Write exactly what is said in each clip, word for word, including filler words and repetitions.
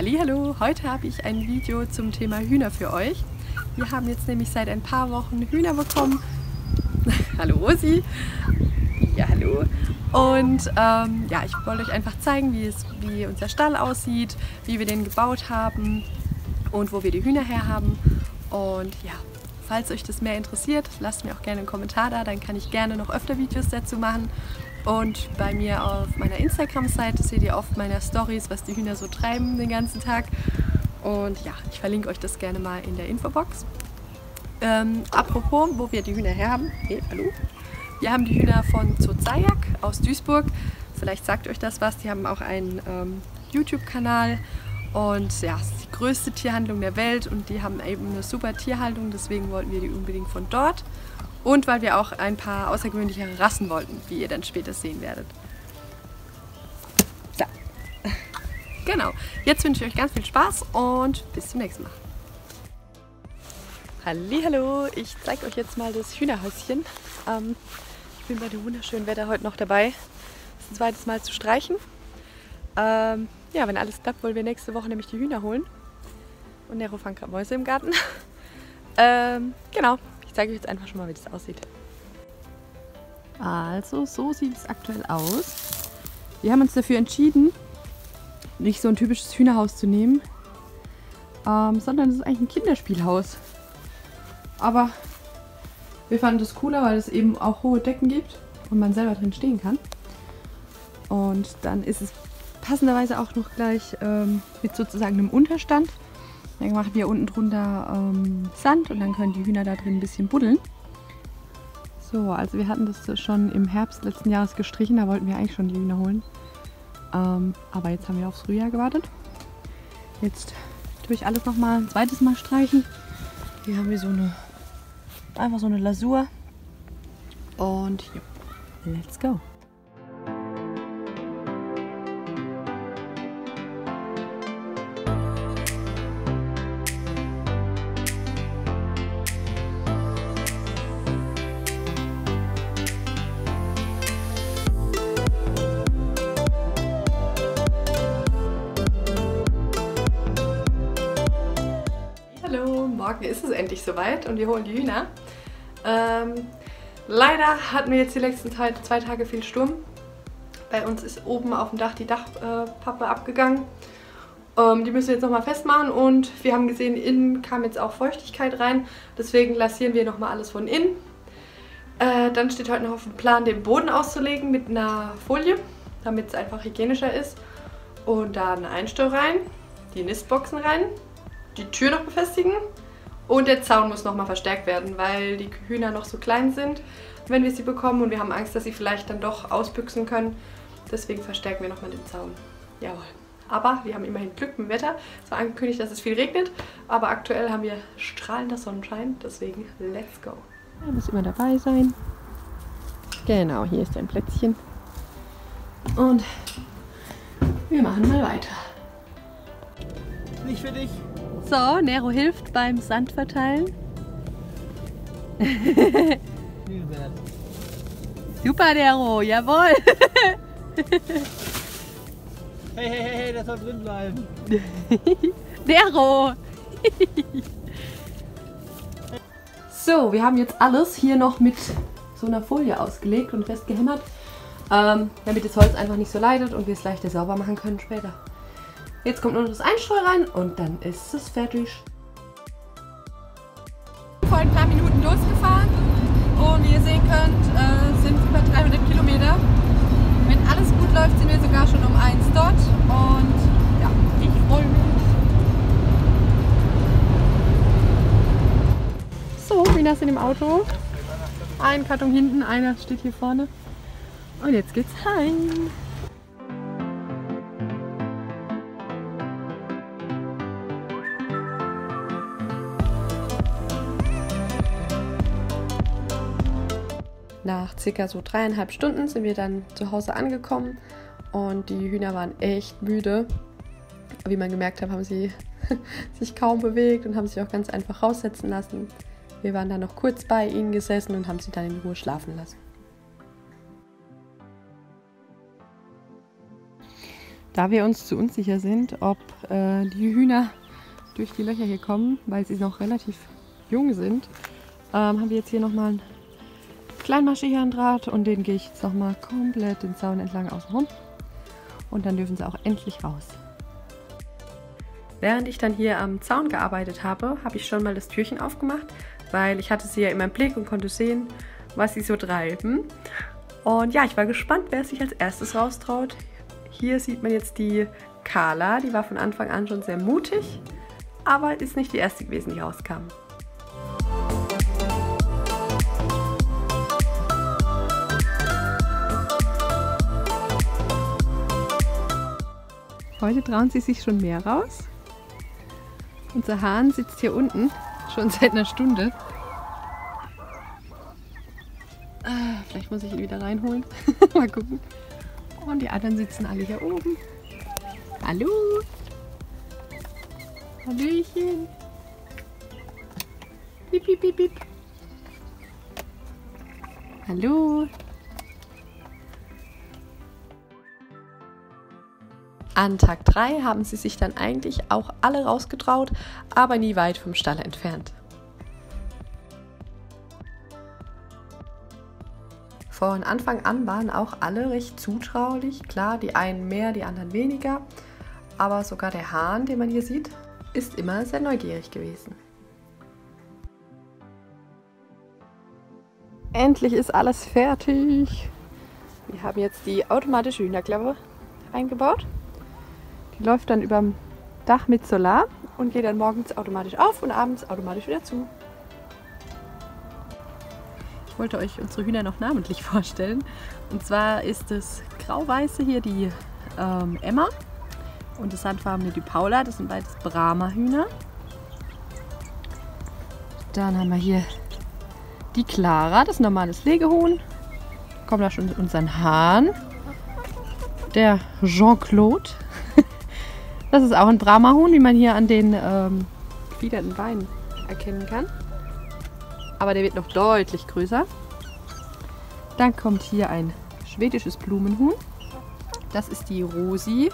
Hallihallo, heute habe ich ein Video zum Thema Hühner für euch. Wir haben jetzt nämlich seit ein paar Wochen Hühner bekommen. Hallo Rosi. Ja, hallo. Und ähm, ja, ich wollte euch einfach zeigen, wie, es, wie unser Stall aussieht, wie wir den gebaut haben und wo wir die Hühner her haben. Und ja, falls euch das mehr interessiert, lasst mir auch gerne einen Kommentar da, dann kann ich gerne noch öfter Videos dazu machen. Und bei mir auf meiner Instagram-Seite seht ihr oft meine Stories, was die Hühner so treiben den ganzen Tag. Und ja, ich verlinke euch das gerne mal in der Infobox. Ähm, apropos, wo wir die Hühner her haben. Hey, hallo. Wir haben die Hühner von Zozajak aus Duisburg. Vielleicht sagt euch das was. Die haben auch einen ähm, YouTube-Kanal. Und ja, es ist die größte Tierhandlung der Welt. Und die haben eben eine super Tierhaltung. Deswegen wollten wir die unbedingt von dort. Und weil wir auch ein paar außergewöhnlichere Rassen wollten, wie ihr dann später sehen werdet. So. Genau. Jetzt wünsche ich euch ganz viel Spaß und bis zum nächsten Mal. Hallihallo, ich zeige euch jetzt mal das Hühnerhäuschen. Ähm, ich bin bei dem wunderschönen Wetter heute noch dabei, das zweites Mal zu streichen. Ähm, ja, wenn alles klappt, wollen wir nächste Woche nämlich die Hühner holen. Und Nero fangt gerade Mäuse im Garten. ähm, genau. Ich zeige euch jetzt einfach schon mal, wie das aussieht. Also, so sieht es aktuell aus. Wir haben uns dafür entschieden, nicht so ein typisches Hühnerhaus zu nehmen, ähm, sondern es ist eigentlich ein Kinderspielhaus. Aber wir fanden das cooler, weil es eben auch hohe Decken gibt und man selber drin stehen kann. Und dann ist es passenderweise auch noch gleich ähm, mit sozusagen einem Unterstand. Dann machen wir unten drunter ähm, Sand und dann können die Hühner da drin ein bisschen buddeln. So, also wir hatten das schon im Herbst letzten Jahres gestrichen, da wollten wir eigentlich schon die Hühner holen. Ähm, aber jetzt haben wir aufs Frühjahr gewartet. Jetzt tue ich alles nochmal ein zweites Mal streichen. Hier haben wir so eine, einfach so eine Lasur. Und ja, let's go! Morgen ist es endlich soweit und wir holen die Hühner. Ähm, leider hatten wir jetzt die letzten zwei Tage viel Sturm. Bei uns ist oben auf dem Dach die Dachpappe äh, abgegangen. Ähm, die müssen wir jetzt nochmal festmachen und wir haben gesehen, innen kam jetzt auch Feuchtigkeit rein. Deswegen lasieren wir nochmal alles von innen. Äh, dann steht heute noch auf dem Plan, den Boden auszulegen mit einer Folie, damit es einfach hygienischer ist. Und da einen Einstau rein, die Nistboxen rein, die Tür noch befestigen. Und der Zaun muss nochmal verstärkt werden, weil die Hühner noch so klein sind, wenn wir sie bekommen. Und wir haben Angst, dass sie vielleicht dann doch ausbüchsen können. Deswegen verstärken wir nochmal den Zaun. Jawohl. Aber wir haben immerhin Glück mit dem Wetter. Es war angekündigt, dass es viel regnet. Aber aktuell haben wir strahlender Sonnenschein. Deswegen, let's go. Er muss immer dabei sein. Genau, hier ist ein Plätzchen. Und wir machen mal weiter. Nicht für dich. So, Nero hilft beim Sandverteilen. Super, Nero, jawohl! Hey, hey, hey, hey, das soll drin bleiben! Nero! So, wir haben jetzt alles hier noch mit so einer Folie ausgelegt und festgehämmert, ähm, damit das Holz einfach nicht so leidet und wir es leichter sauber machen können später. Jetzt kommt nur das Einstreu rein und dann ist es fertig. Vor ein paar Minuten losgefahren und wie ihr sehen könnt, äh, sind über dreihundert Kilometer. Wenn alles gut läuft, sind wir sogar schon um eins dort und ja, ich freue mich. So, Hühner sind im Auto. Ein Karton hinten, einer steht hier vorne. Und jetzt geht's heim. Nach circa so dreieinhalb Stunden sind wir dann zu Hause angekommen und die Hühner waren echt müde. Wie man gemerkt hat, haben sie sich kaum bewegt und haben sich auch ganz einfach raussetzen lassen. Wir waren dann noch kurz bei ihnen gesessen und haben sie dann in Ruhe schlafen lassen. Da wir uns zu unsicher sind, ob äh, die Hühner durch die Löcher hier kommen, weil sie noch relativ jung sind, ähm, haben wir jetzt hier nochmal einen kleinen Maschichendraht und den gehe ich jetzt nochmal komplett den Zaun entlang außen rum. Und dann dürfen sie auch endlich raus. Während ich dann hier am Zaun gearbeitet habe, habe ich schon mal das Türchen aufgemacht, weil ich hatte sie ja in meinem Blick und konnte sehen, was sie so treiben. Und ja, ich war gespannt, wer sich als erstes raustraut. Hier sieht man jetzt die Carla, die war von Anfang an schon sehr mutig, aber ist nicht die erste gewesen, die rauskam. Heute trauen sie sich schon mehr raus. Unser Hahn sitzt hier unten, schon seit einer Stunde. Ah, vielleicht muss ich ihn wieder reinholen. Mal gucken. Und die anderen sitzen alle hier oben. Hallo! Hallöchen! Piep, piep, piep, piep. Hallo! An Tag drei haben sie sich dann eigentlich auch alle rausgetraut, aber nie weit vom Stall entfernt. Von Anfang an waren auch alle recht zutraulich, klar, die einen mehr, die anderen weniger, aber sogar der Hahn, den man hier sieht, ist immer sehr neugierig gewesen. Endlich ist alles fertig! Wir haben jetzt die automatische Hühnerklappe eingebaut. Die läuft dann überm Dach mit Solar und geht dann morgens automatisch auf und abends automatisch wieder zu. Ich wollte euch unsere Hühner noch namentlich vorstellen. Und zwar ist das grau-weiße hier die ähm, Emma und das sandfarbene die Paula. Das sind beides Brahmahuhner. Dann haben wir hier die Clara, das normales Legehuhn. Kommt da schon unseren Hahn. Der Jean-Claude. Das ist auch ein Brahmahuhn, wie man hier an den ähm, gefiederten Beinen erkennen kann. Aber der wird noch deutlich größer. Dann kommt hier ein schwedisches Blumenhuhn. Das ist die Rosi.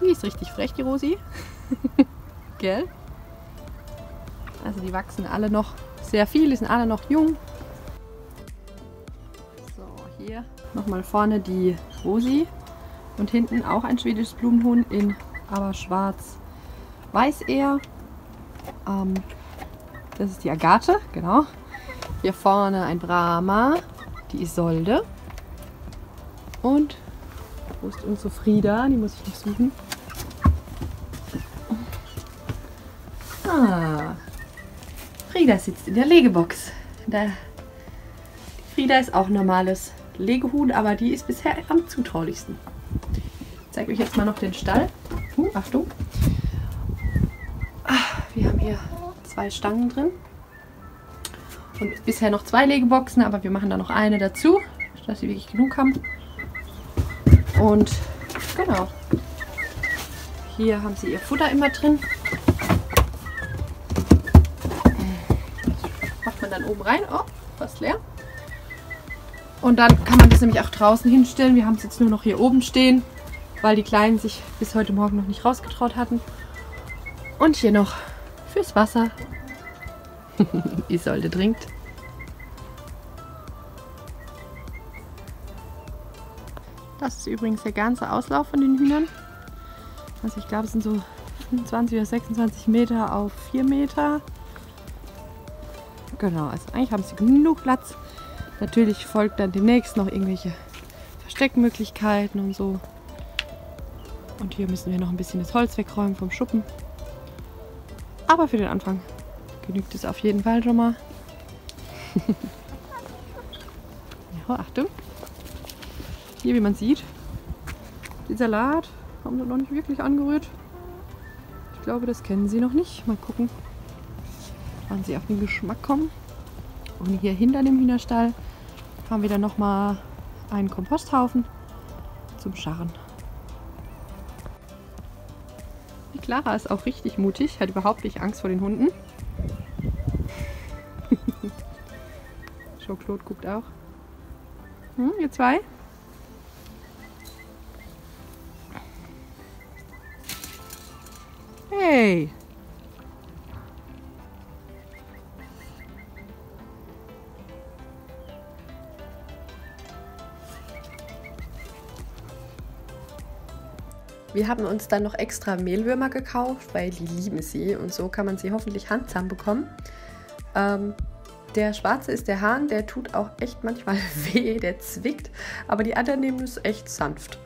Die ist richtig frech, die Rosi. Gell? Also die wachsen alle noch sehr viel, die sind alle noch jung. So, hier nochmal vorne die Rosi. Und hinten auch ein schwedisches Blumenhuhn in aber schwarz-weiß eher. Ähm, Das ist die Agathe, genau. Hier vorne ein Brahma, die Isolde. Und wo ist unsere Frieda? Die muss ich noch suchen. Ah, Frieda sitzt in der Legebox. Die Frieda ist auch ein normales Legehuhn, aber die ist bisher am zutraulichsten. Ich zeige euch jetzt mal noch den Stall. Uh, Achtung. Ah, wir haben hier zwei Stangen drin und bisher noch zwei Legeboxen, aber wir machen da noch eine dazu, dass sie wirklich genug haben. Und genau, hier haben sie ihr Futter immer drin. Das macht man dann oben rein, oh, fast leer. Und dann kann man das nämlich auch draußen hinstellen. Wir haben es jetzt nur noch hier oben stehen, weil die Kleinen sich bis heute Morgen noch nicht rausgetraut hatten. Und hier noch fürs Wasser. Isolde trinkt. Das ist übrigens der ganze Auslauf von den Hühnern. Also ich glaube, es sind so fünfundzwanzig oder sechsundzwanzig Meter auf vier Meter. Genau, also eigentlich haben sie genug Platz. Natürlich folgt dann demnächst noch irgendwelche Versteckmöglichkeiten und so. Und hier müssen wir noch ein bisschen das Holz wegräumen vom Schuppen. Aber für den Anfang genügt es auf jeden Fall schon mal. Ja, Achtung! Hier, wie man sieht, den Salat haben sie noch nicht wirklich angerührt. Ich glaube, das kennen sie noch nicht. Mal gucken, wann sie auf den Geschmack kommen. Und hier hinter dem Hühnerstall haben wir dann nochmal einen Komposthaufen zum Scharren. Clara ist auch richtig mutig, hat überhaupt nicht Angst vor den Hunden. Jean-Claude guckt auch. Hm, ihr zwei? Hey! Wir haben uns dann noch extra Mehlwürmer gekauft, weil die lieben sie und so kann man sie hoffentlich handzahm bekommen. Ähm, der schwarze ist der Hahn, der tut auch echt manchmal weh, der zwickt, aber die anderen nehmen es echt sanft.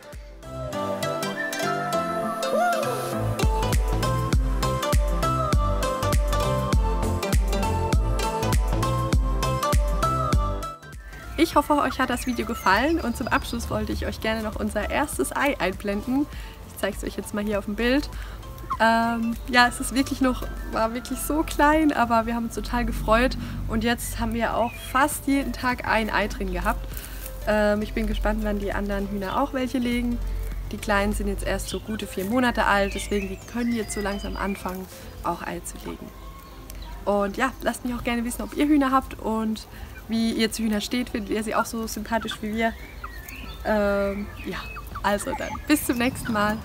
Ich hoffe, euch hat das Video gefallen und zum Abschluss wollte ich euch gerne noch unser erstes Ei einblenden. Ich zeige es euch jetzt mal hier auf dem Bild. Ähm, ja, es ist wirklich noch, war wirklich so klein, aber wir haben uns total gefreut und jetzt haben wir auch fast jeden Tag ein Ei drin gehabt. Ähm, ich bin gespannt, wann die anderen Hühner auch welche legen. Die Kleinen sind jetzt erst so gute vier Monate alt, deswegen die können jetzt so langsam anfangen, auch Ei zu legen. Und ja, lasst mich auch gerne wissen, ob ihr Hühner habt und wie ihr zu Hühner steht. Findet ihr sie auch so sympathisch wie wir? Ähm, ja. Also dann, bis zum nächsten Mal.